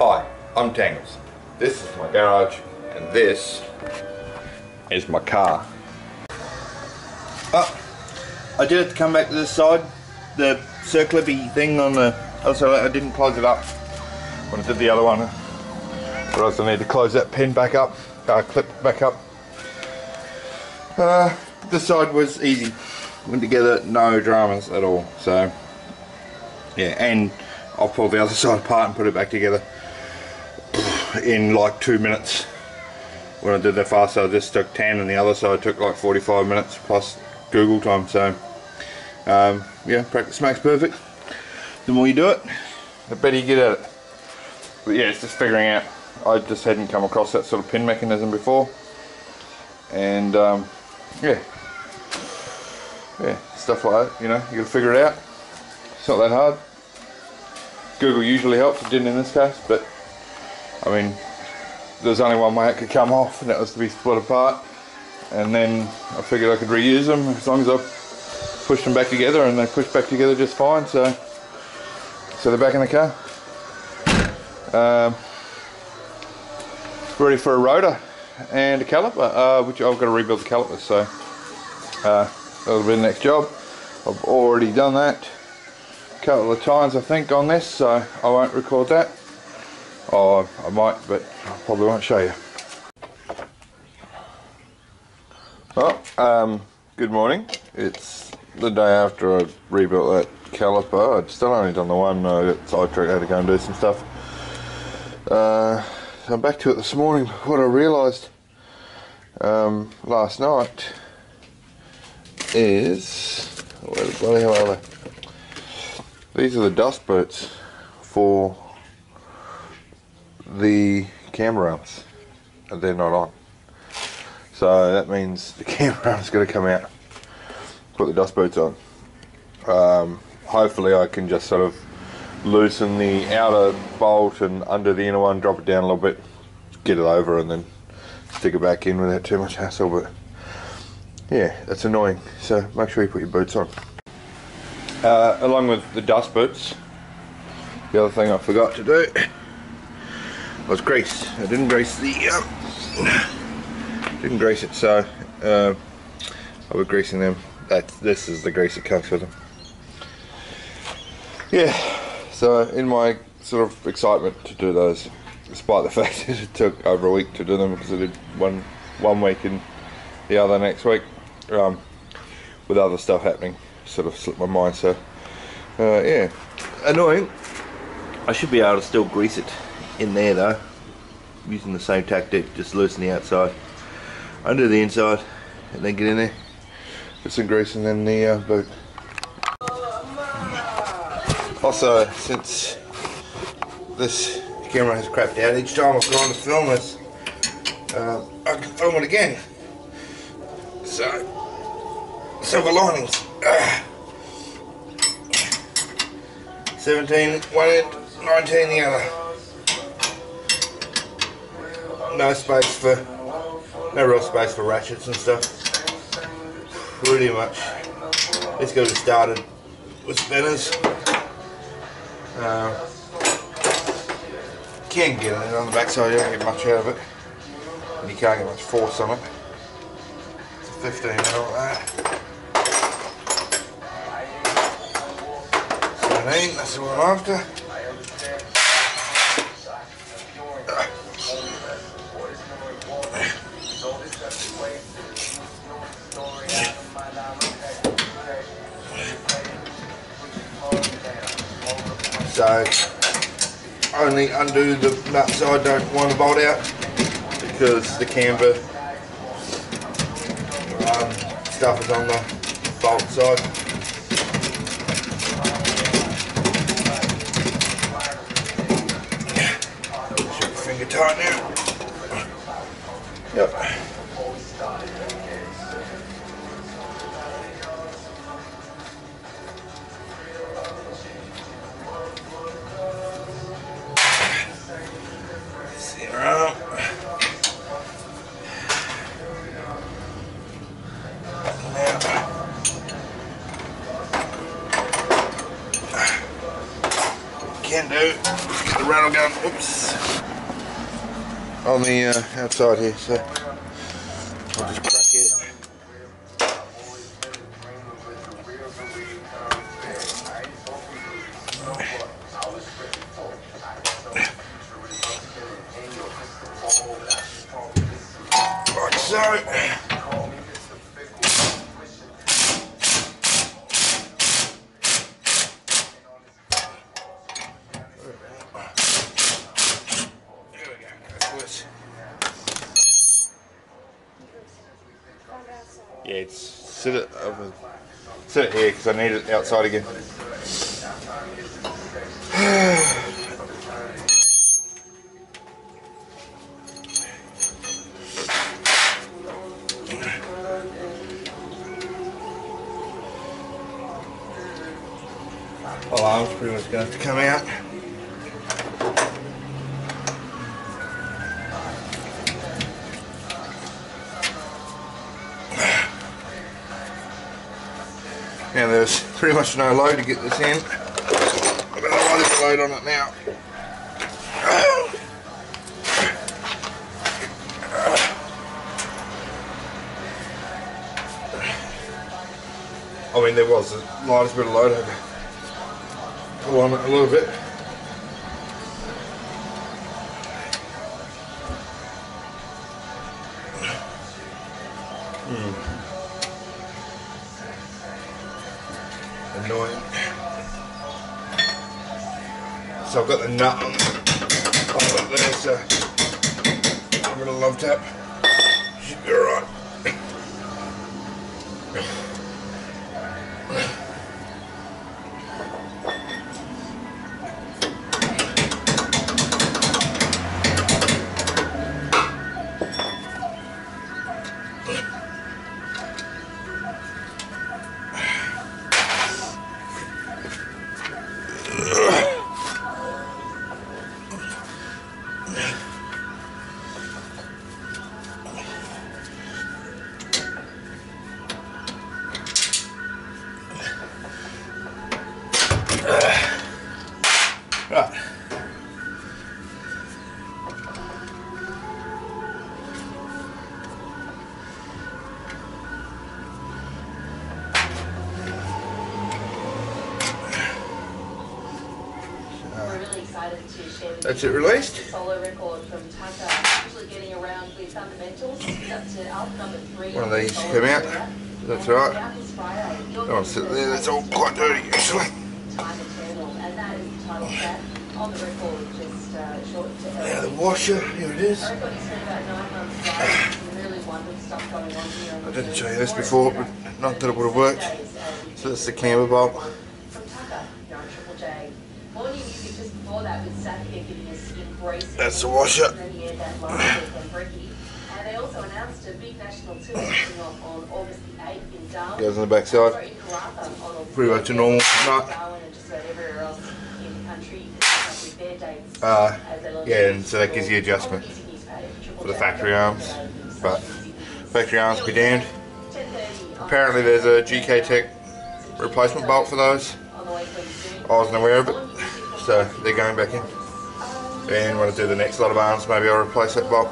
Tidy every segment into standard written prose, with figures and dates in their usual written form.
Hi, I'm Tangles. This is my garage and this is my car. Oh, I did have to come back to this side. The circlipy thing on the other side, I didn't close it up when I did the other one. But I also need to close that pin back up, clip back up. This side was easy. Went together, no dramas at all. So yeah, and I'll pull the other side apart and put it back together in like 2 minutes. When I did the fast side, this took 10 and the other side took like 45 minutes plus Google time. So yeah, practice makes perfect. The more you do it, the better you get at it. But yeah, it's just figuring out. I just hadn't come across that sort of pin mechanism before. And yeah, stuff like that, you know, you gotta figure it out. It's not that hard. Google usually helps, it didn't in this case, but I mean, there's only one way it could come off, and that was to be split apart. And then I figured I could reuse them as long as I pushed them back together, and they pushed back together just fine. So they're back in the car. Ready for a rotor and a caliper, which I've got to rebuild the caliper, so that'll be the next job. I've already done that a couple of times I think on this, so I won't record that. Oh, I might, but I probably won't show you. Well, good morning. It's the day after I rebuilt that caliper. I'd still only done the one. I got sidetracked, had to go and do some stuff. So I'm back to it this morning. What I realised last night is, where the bloody hell are they? These are the dust boots for the camera arms, and they're not on. So that means the camera arm's got to come out, put the dust boots on. Hopefully I can just sort of loosen the outer bolt and under the inner one, drop it down a little bit, get it over and then stick it back in without too much hassle. But yeah, that's annoying, so make sure you put your boots on. Along with the dust boots, the other thing I forgot to do was grease. I didn't grease the didn't grease it, so I'll be greasing them. This is the grease that comes with them. Yeah, so in my sort of excitement to do those, despite the fact that it took over a week to do them, because I did one week and the other next week, with other stuff happening, sort of slipped my mind. So yeah, annoying. I should be able to still grease it in there though, using the same tactic, just loosen the outside, undo the inside, and then get in there, put some grease and then the boot. Also, since this camera has crapped out each time I've gone to film this, I can film it again. So, silver linings. 17 one end, 19 the other. No real space for ratchets and stuff. Pretty much. Let's get it started with spinners. Can get it on the back side, you don't get much out of it, and you can't get much force on it. It's a 15 and all that. 17, that's the one after. So only undo the nuts I don't want to bolt out, because the camber stuff is on the bolt side. Should be finger tight now. Can do. rattle gun, oops, on the outside here, so I'll just crack it. Like so. Yeah, it's sit it here because I need it outside again. Alarm's pretty much going to have to come out. Now there's pretty much no load to get this in. I've got a lot of load on it now. I mean, there was the lightest bit of load. I had to pull on it a little bit. Annoying. So I've got the nut on it there, so I'm going to love tap. Should be alright. Right. We're really excited to share with you the solo record from Tucker. Usually getting around with fundamentals up to album number 3. One of these come out. That's right. Don't want to sit there. That's all quite dirty actually. Yeah, the washer, here it is. I didn't show you this before, but not that it would have worked. So that's the camber bolt. That's the washer. Goes on the back side. Pretty much a normal nut. Yeah, and so that gives you adjustment for the factory arms, but factory arms be damned. Apparently there's a GK Tech replacement bolt for those. I wasn't aware of it, so they're going back in. And when I do the next lot of arms, maybe I'll replace that bolt.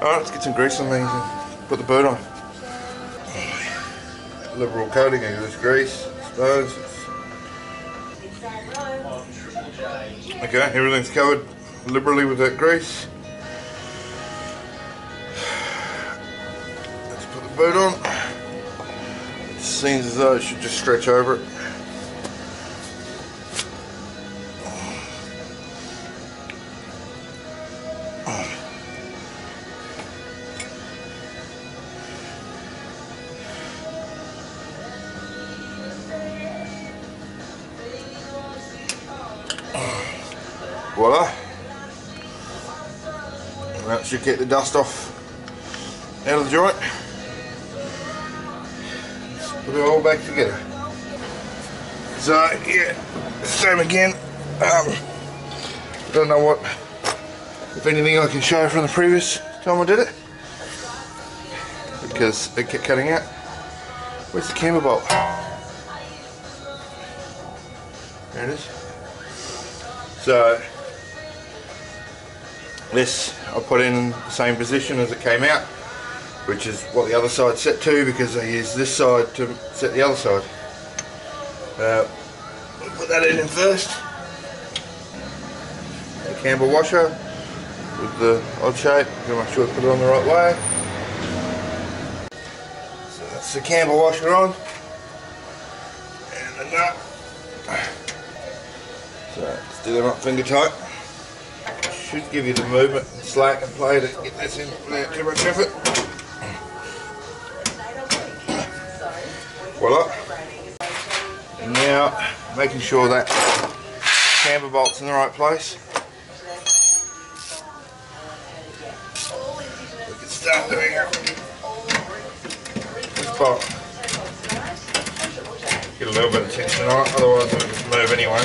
Alright, let's get some grease on these and put the boot on. Liberal coating of this grease, I suppose. Okay, everything's covered liberally with that grease. Let's put the boot on. It seems as though it should just stretch over it. Voila, and that should get the dust off out of the joint. Let's put it all back together. So yeah, same again. I don't know what, if anything, I can show from the previous time I did it because it kept cutting out. Where's the camber bolt? There it is. So this I put in the same position as it came out, which is what the other side set to, because I use this side to set the other side. We'll put that in first. The camber washer with the odd shape, gotta make sure I put it on the right way. So that's the camber washer on, and the nut. So let's do them up finger tight. Should give you the movement and slack and play to get this in without too much effort. Voila. And now making sure that camber bolt's in the right place. We can start doing it. Bolt. Get a little bit of tension on it, otherwise it'll just move anyway.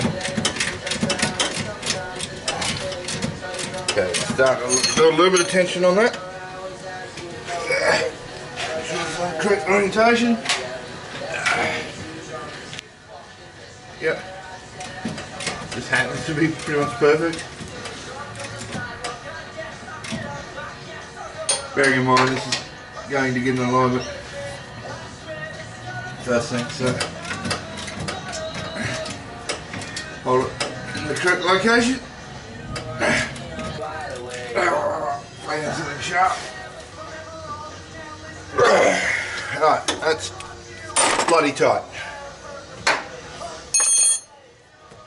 Okay, start to build a little bit of tension on that. Make sure it's on correct orientation. Yep. This happens to be pretty much perfect. Bearing in mind this is going to get an alignment first thing, so hold it in the correct location. Sharp. Right, that's bloody tight.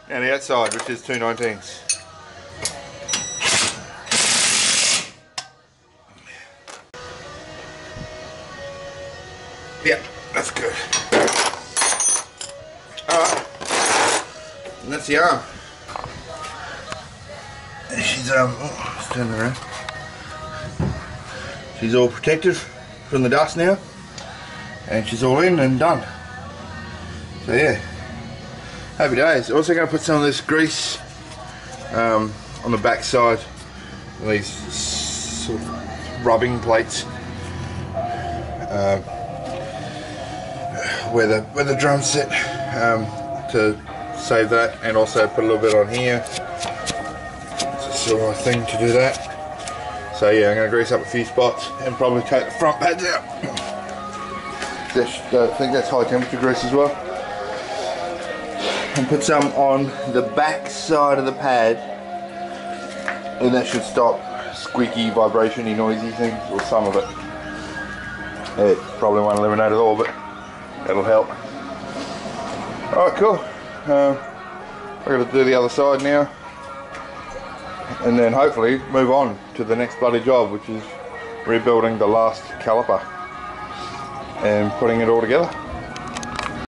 Now the outside, which is 2/19. Yep, that's good. Alright, and that's the arm. She's oh, let's turn her around. She's all protected from the dust now, and she's all in and done. So yeah, happy days. Also going to put some of this grease on the back side, these sort of rubbing plates where the drums sit, to save that, and also put a little bit on here. It's a silver thing to do that. So yeah, I'm going to grease up a few spots and probably take the front pads out. I think that's high temperature grease as well. And put some on the back side of the pad, and that should stop squeaky, vibrationy, noisy things, or some of it. It probably won't eliminate it all, but that'll help. Alright, cool. I've got to do the other side now, and then hopefully move on to the next bloody job, which is rebuilding the last caliper and putting it all together.